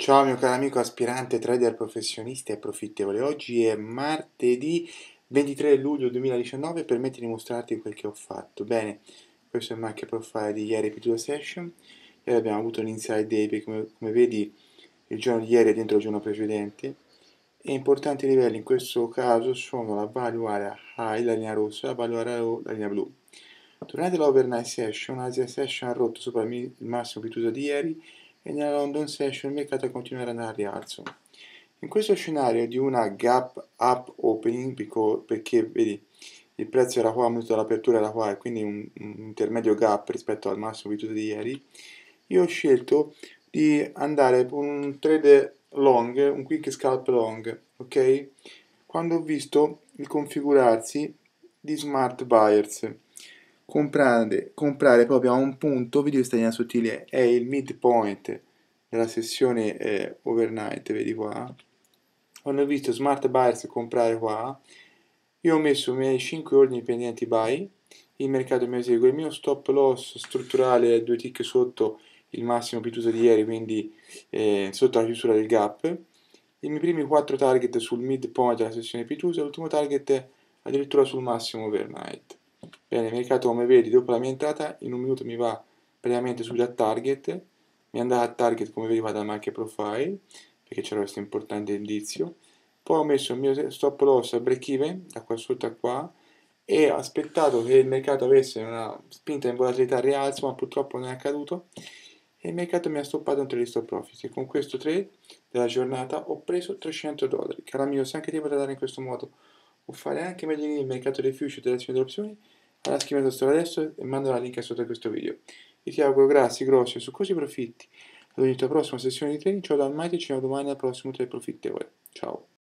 Ciao mio caro amico aspirante trader professionista e profittevole, oggi è martedì 23 luglio 2019, permetti di mostrarti quel che ho fatto. Bene, questo è il Market Profile di ieri P2Session, ieri abbiamo avuto un inside day perché come vedi il giorno di ieri è dentro il giorno precedente e importanti livelli in questo caso sono la value area high, la linea rossa, la value area low, la linea blu. Durante l'overnight session, l'Asia Session ha rotto sopra il massimo pituso di ieri e nella London Session il mercato continuerà ad andare al rialzo. In questo scenario di una gap up opening, perché vedi il prezzo era qua, molto l'apertura era qua e quindi un intermedio gap rispetto al massimo di ieri, io ho scelto di andare con un trade long, un quick scalp long, ok? Quando ho visto il configurarsi di smart buyers, comprare proprio a un punto, vedi questa linea sottile è il midpoint della sessione overnight, vedi qua. Quando ho visto smart buyers comprare qua, io ho messo i miei 5 ordini pendenti buy, il mercato mi esegue, il mio stop loss strutturale è 2 tick sotto il massimo pituso di ieri, quindi sotto la chiusura del gap, i miei primi 4 target sul midpoint della sessione pitusa, l'ultimo target addirittura sul massimo overnight. Bene, il mercato come vedi dopo la mia entrata in un minuto mi va praticamente subito a target, mi è andata a target come vedi dal Market Profile perché c'era questo importante indizio, poi ho messo il mio stop loss a break even da qua sotto a qua e ho aspettato che il mercato avesse una spinta in volatilità al rialzo, ma purtroppo non è accaduto e il mercato mi ha stoppato un trade stop profit e con questo trade della giornata ho preso $300. Caro amico, se anche te potrai dare in questo modo o fare anche meglio il mercato dei futures e delle azioni delle opzioni, allora scrivete la storia adesso e mando la link sotto a questo video. Io ti auguro grassi, grossi e succosi profitti. Ad ogni tua prossima sessione di trading, ciao dal Mike e ci vediamo domani al prossimo trade profittevole. Ciao!